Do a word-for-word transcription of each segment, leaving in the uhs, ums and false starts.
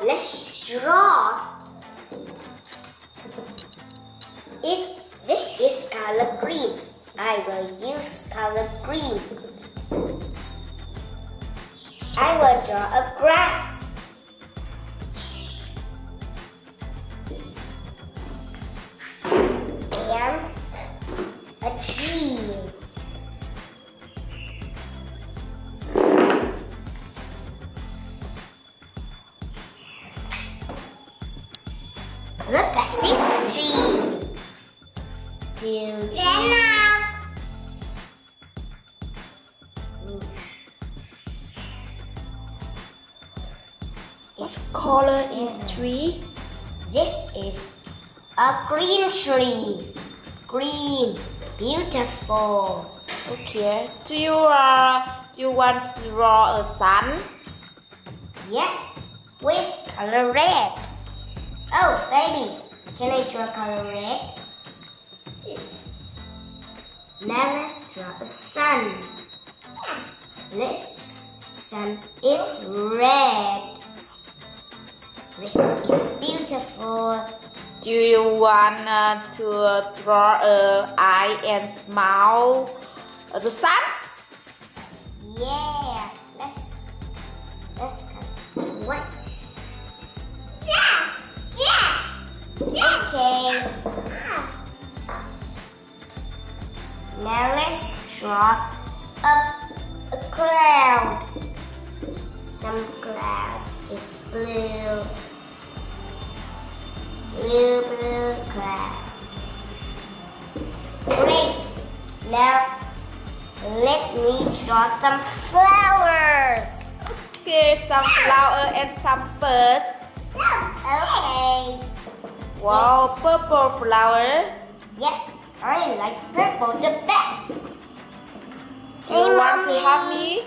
let's draw it. This is color green. I will use color green. I will draw a grass. And a tree. Look at this tree. Two trees. This color is tree. This is a green tree. Green, beautiful. Okay. Do you uh, do you want to draw a sun? Yes. With color red. Oh, babies, can I draw color red? Now let's draw a sun. This sun is red. This is beautiful. Do you want uh, to uh, draw an eye and smile at the sun? Yeah, let's let's come. What? Yeah, yeah, yeah. Okay. Now let's draw up a cloud. Some clouds is blue. Blue, blue cloud. Great. Now, let me draw some flowers. Okay, some flower and some birds. Okay. Wow, purple flower. Yes, I like purple the best. Do hey, you want mommy. to help me?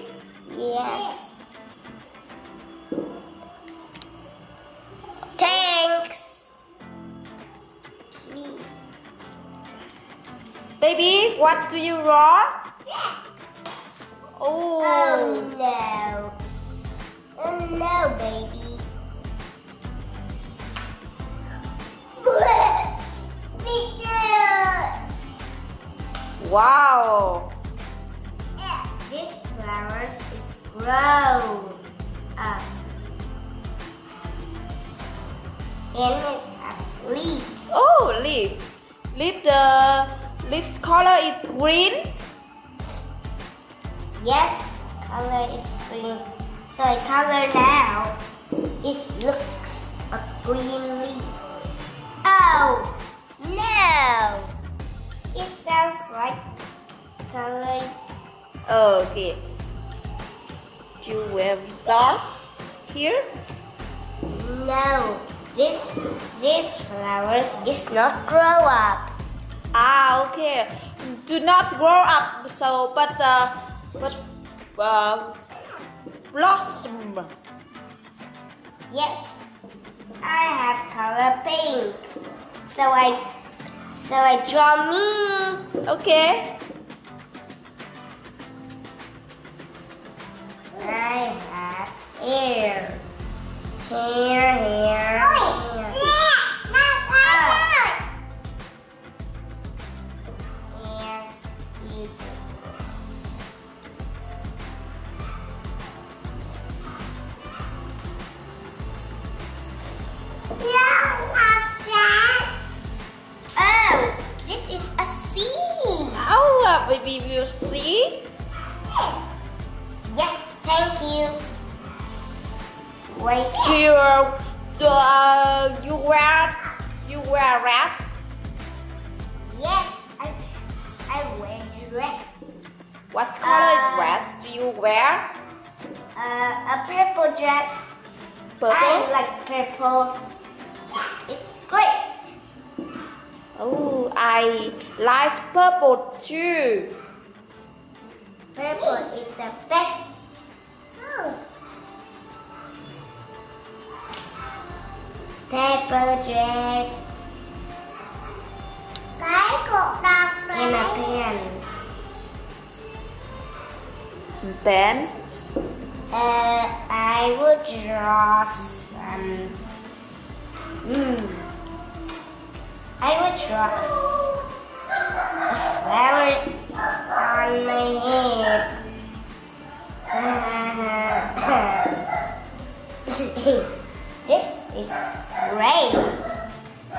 Yes. Thanks. Baby, what do you draw? Yeah. Oh. Oh no. Oh no, baby. Wow. Yeah. This flowers is grown up. And it's a leaf. Oh, leaf. Leaf the... Leaf's color is green? Yes, color is green. So I color now. It looks a green leaf. Oh, no! It sounds like color. Okay. Do you have dog here? No, this, this flowers is not grow up. Ah, okay. Do not grow up. So, but uh, but uh, blossom. Yes, I have color pink. So I, so I draw me. Okay. I have hair, hair, hair. Baby, you see? Yes, thank you. Wait. Do you do uh, you wear you wear dress? Yes, I I wear dress. What color uh, dress do you wear? Uh, a purple dress. Purple? I like purple. It's great. Oh, I like purple too. Purple is the best. Oh. Purple dress. And a pants. Then? Uh, I would draw some. Um, mm, I would draw a flower on my head. This is great.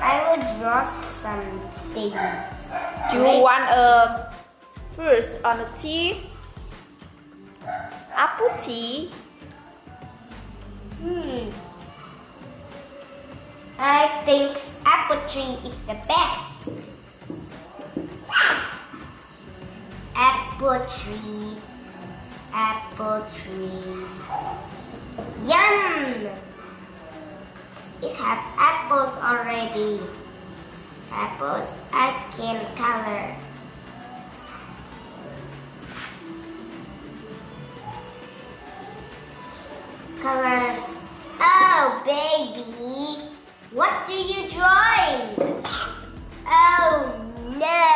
I would draw something. Do you like want a fruit on the tea? Apple tea? Hmm. I think apple tree is the best. Apple trees, apple trees. Yum! It has apples already. Apples I can color. Colors. Oh, baby. What do you drawing? Oh no!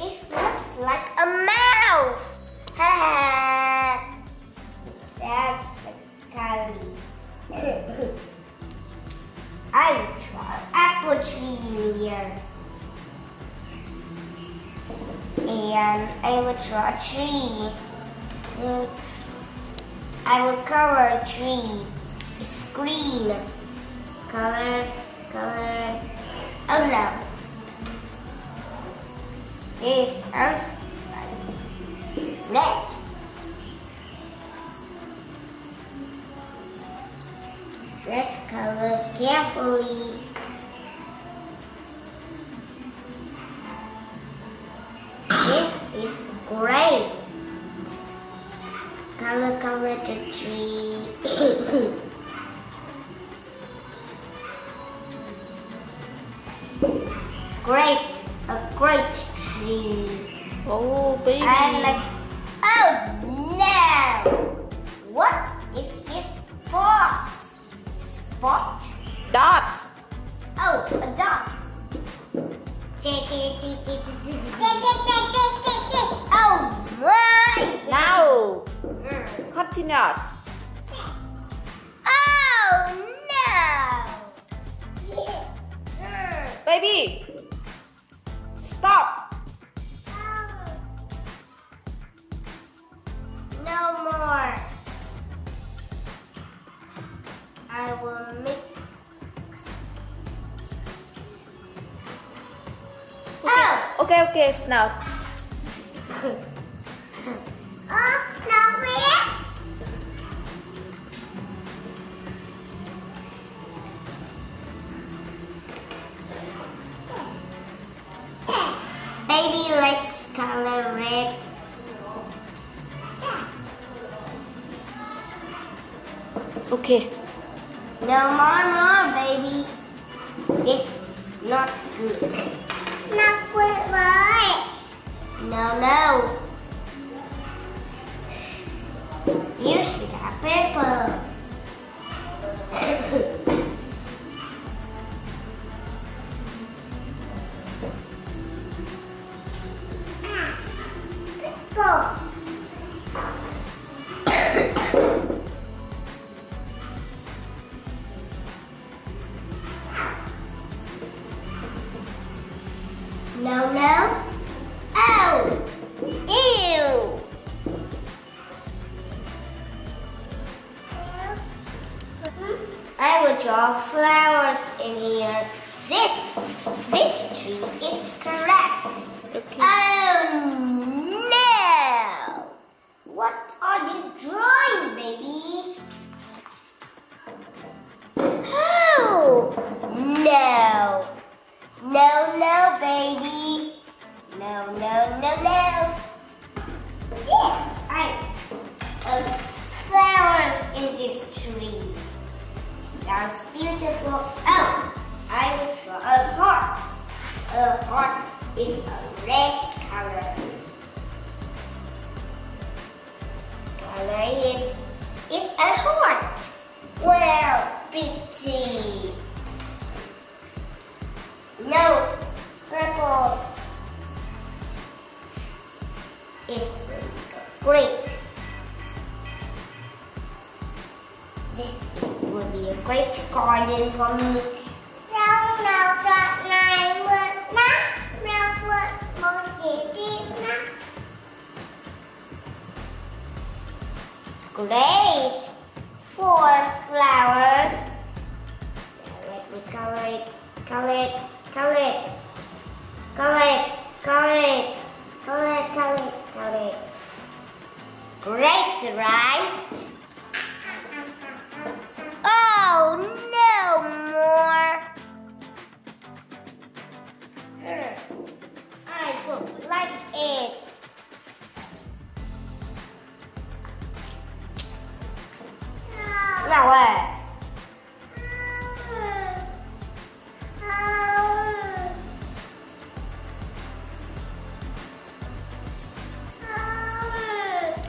It looks like a mouth! Ha! That's the curry. I will draw apple tree here. And I will draw a tree. And I will color a tree. It's green. Color, color. Oh no! This sounds like red. Let's color carefully. This is great. Color, color the tree. Great, a great tree. Oh, baby. I like. Oh no! What is this spot? Spot? Dot. Oh, a dot. Oh my! Now, continuous. Oh no! Baby. Stop! No more. I will mix. Okay, oh. okay, okay, now. Oh, now where? Baby likes color red. Okay. No more, more, baby. This is not good. Not good, boy. No, no. You should have purple. No, no. Oh, ew. I will draw flowers in here. This, this tree is correct. Okay. Oh no! What are you drawing, baby? Oh no! No, no, baby. No, no, no, no. Yeah, I have flowers in this tree. It sounds beautiful. Oh, I will draw a heart. A heart is a red color. Color it. It's a heart. Wow, pretty. No, purple is great. This is would be a great garden for me. Great! Four flowers. Let me color it, color it, color it, color it, color it, color it, color it, color it. Great, right? Oh, no more. I don't like it. Flower.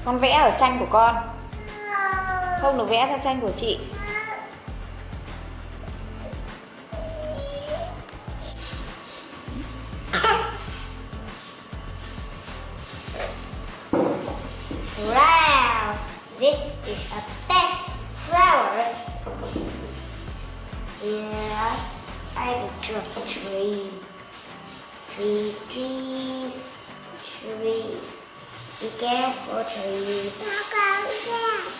Con vẽ ở tranh của con, không được vẽ theo tranh của chị. Wow, this is a best flower. Yeah, I will draw trees, trees, trees, trees. Be careful, trees. Color.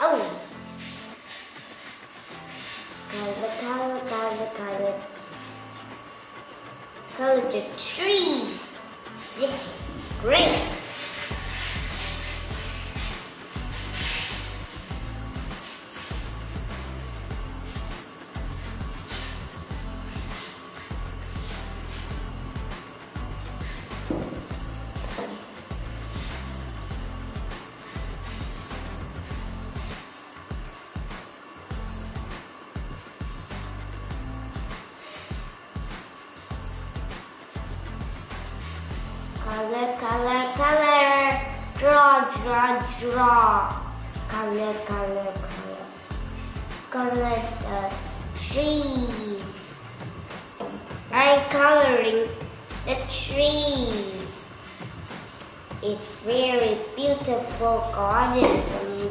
Oh. Color, color, color, color. Color the trees. This is great. Color, color, color. Draw, draw, draw. Color, color, color. Color the trees. I'm coloring the trees. It's very beautiful garden for me.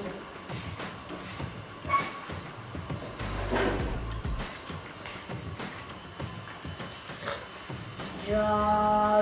Draw,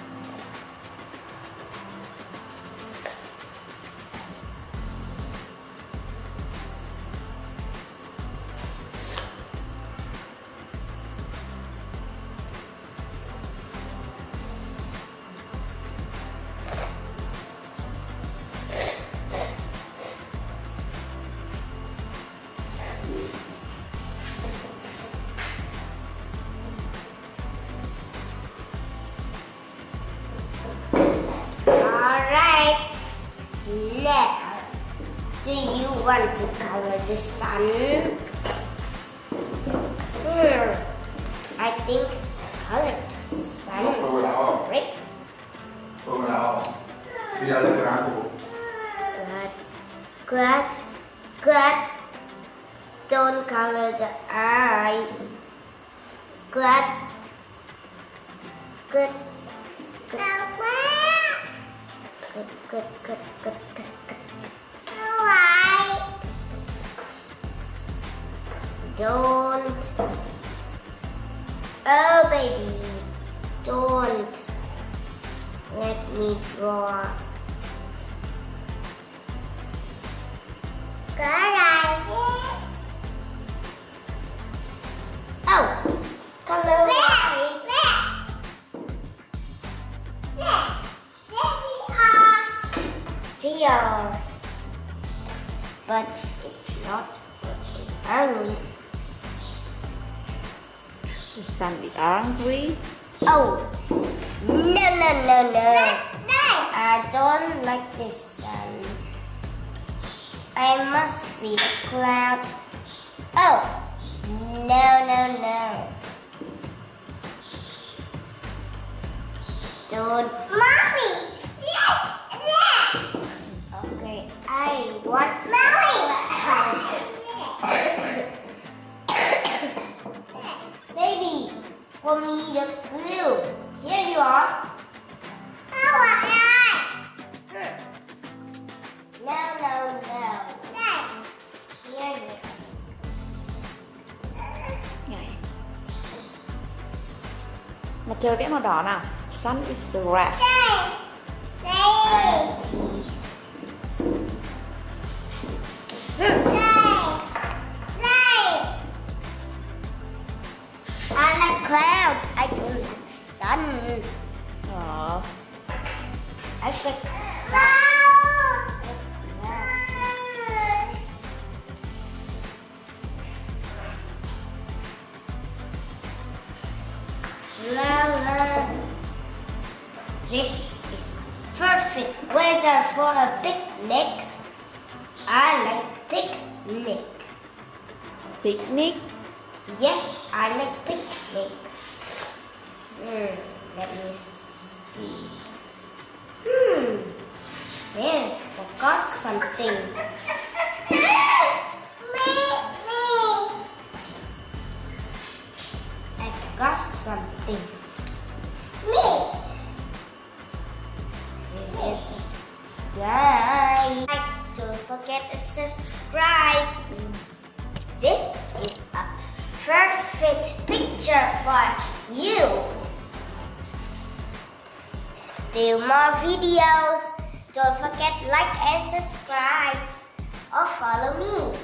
you want to color the sun? Hmm. I think color the sun is great. Glad, glad, glad. Don't color the eyes. Glad, good, good, good, good, good, good, good. Don't. Oh, baby. Don't. Let me draw. Color. Oh. Color. Yeah. There we are. Here. But it's not early. The sun is angry. Oh, no, no, no, no. I don't like the sun. I must be a cloud. Oh, no, no, no. Don't. Mommy. Okay, I want. Mommy. Mặt trời vẽ màu đỏ nào. Sun is red. I like cloud. I don't like sun. Oh. I like sun. This is perfect weather for a picnic. I like picnic. Picnic? Yes, I like picnic. Hmm, let me see. Hmm, yes, I forgot something. I forgot something. Me. Guys, don't forget to subscribe. This is a perfect picture for you. Still more videos. Don't forget like and subscribe or follow me.